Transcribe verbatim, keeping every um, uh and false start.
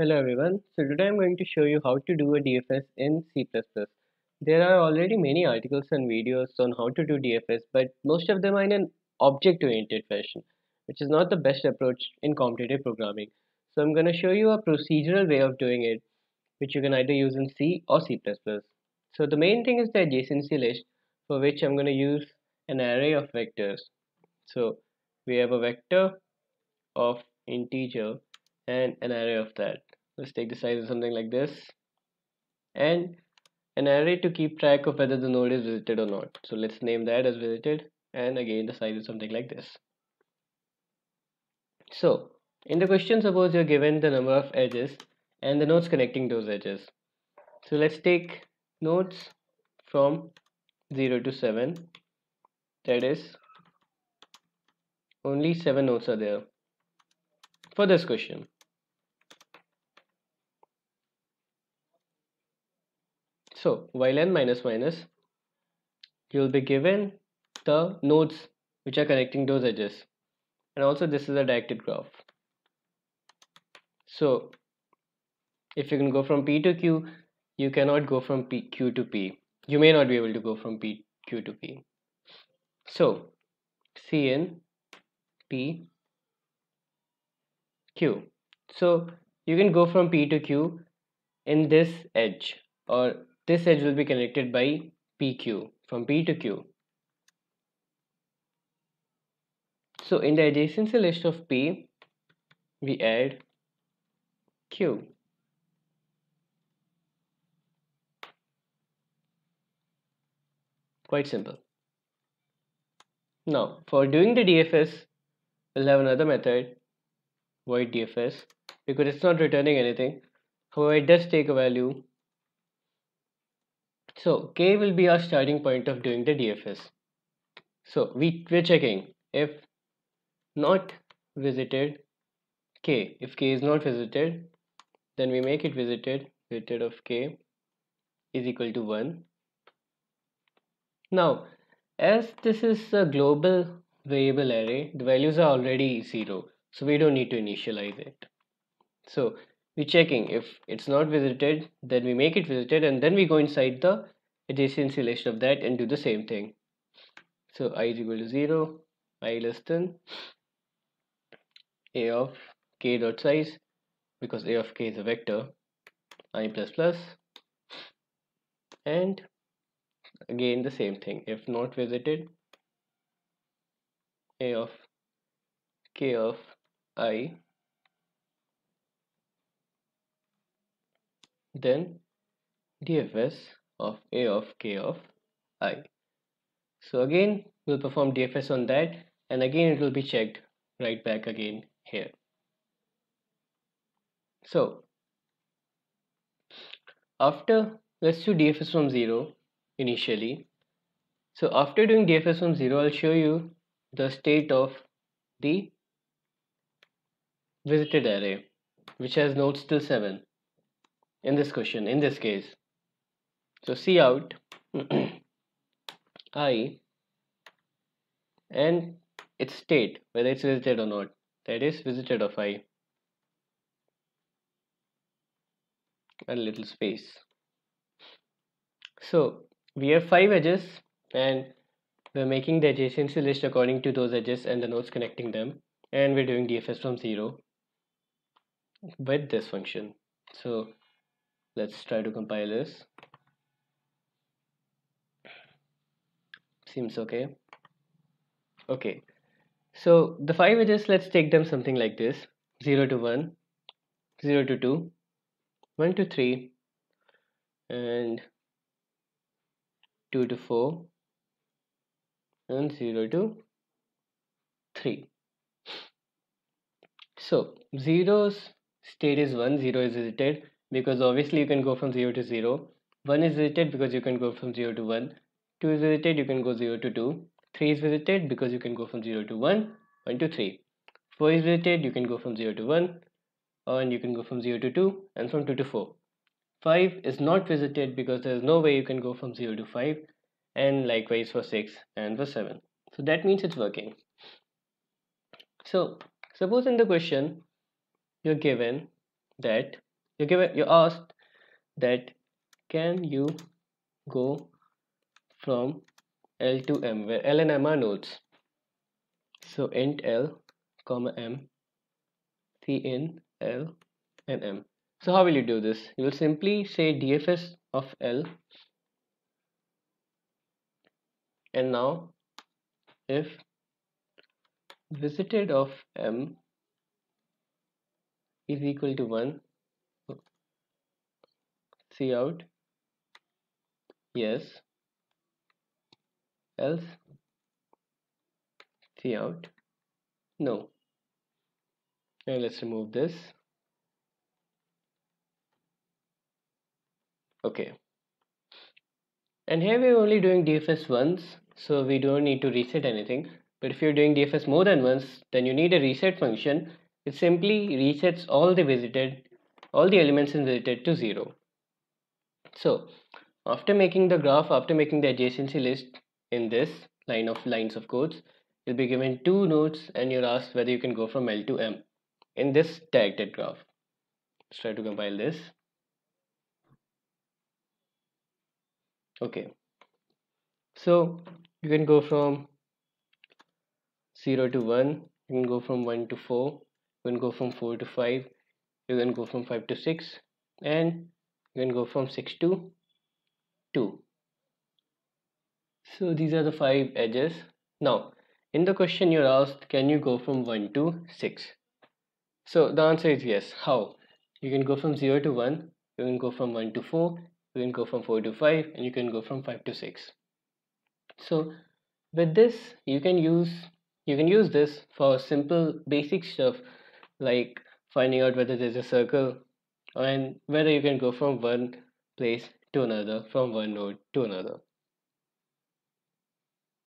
Hello everyone, so today I'm going to show you how to do a D F S in C plus plus. There are already many articles and videos on how to do D F S, but most of them are in an object-oriented fashion, which is not the best approach in competitive programming. So I'm going to show you a procedural way of doing it, which you can either use in C or C plus plus. So the main thing is the adjacency list, for which I'm going to use an array of vectors. So we have a vector of integer and an array of that. Let's take the size of something like this, and an array to keep track of whether the node is visited or not. So let's name that as visited, and again the size is something like this. So in the question, suppose you're given the number of edges and the nodes connecting those edges. So let's take nodes from zero to seven. That is, only seven nodes are there for this question. So while n minus minus, you'll be given the nodes which are connecting those edges, and also this is a directed graph. So if you can go from P to Q, you cannot go from P, Q to P. You may not be able to go from P Q to P. So C N P Q. So you can go from P to Q in this edge, or this edge will be connected by P Q, from P to Q. So in the adjacency list of P, we add Q. Quite simple. Now for doing the D F S, we'll have another method, void D F S, because it's not returning anything. However, it does take a value. So K will be our starting point of doing the D F S. So we, we're checking if not visited K. If K is not visited, then we make it visited. Visited of K is equal to one. Now, as this is a global variable array, the values are already zero. So we don't need to initialize it. So we're checking if it's not visited, then we make it visited, and then we go inside the adjacency list of that and do the same thing. So I is equal to zero, I less than a of k dot size, because a of k is a vector, I plus plus, and again the same thing. If not visited, a of k of I, then D F S of A of K of I. So again we'll perform D F S on that, and again it will be checked right back again here. So after, let's do D F S from zero initially. So after doing D F S from zero, I'll show you the state of the visited array, which has nodes till seven. In this question, in this case, so see out I and its state, whether it's visited or not. That is visited of I, a little space. So we have five edges, and we're making the adjacency list according to those edges and the nodes connecting them, and we're doing D F S from zero with this function. So let's try to compile this. Seems okay. Okay. So the five edges, let's take them something like this. zero to one, zero to two, one to three, and two to four, and zero to three. So zero's state is one, zero is visited, because obviously you can go from zero to zero. one is visited because you can go from zero to one. two is visited, you can go zero to two. three is visited because you can go from zero to one. one to three. four is visited, you can go from zero to one. And you can go from zero to two and from two to four. five is not visited because there is no way you can go from zero to five. And likewise for six and for seven. So that means it's working. So suppose in the question you're given that you give it, you asked that can you go from L to M, where L and M are nodes. So int L comma M, C in L and M. So how will you do this? You will simply say D F S of L, and now if visited of M is equal to one, see out yes, else see out no. Now let's remove this. Okay, and here we're only doing D F S once, so we don't need to reset anything. But if you're doing D F S more than once, then you need a reset function. It simply resets all the visited, all the elements in visited to zero. So after making the graph, after making the adjacency list in this line of lines of codes, you'll be given two nodes and you're asked whether you can go from L to M in this directed graph. Let's try to compile this. Okay, so you can go from zero to one, you can go from one to four, you can go from four to five, you can go from five to six, and you can go from six to two. So these are the five edges. Now in the question you're asked, can you go from one to six? So the answer is yes. How? You can go from zero to one, you can go from one to four, you can go from four to five, and you can go from five to six. So with this you can use you can use this for simple basic stuff like finding out whether there's a circle and whether you can go from one place to another, from one node to another.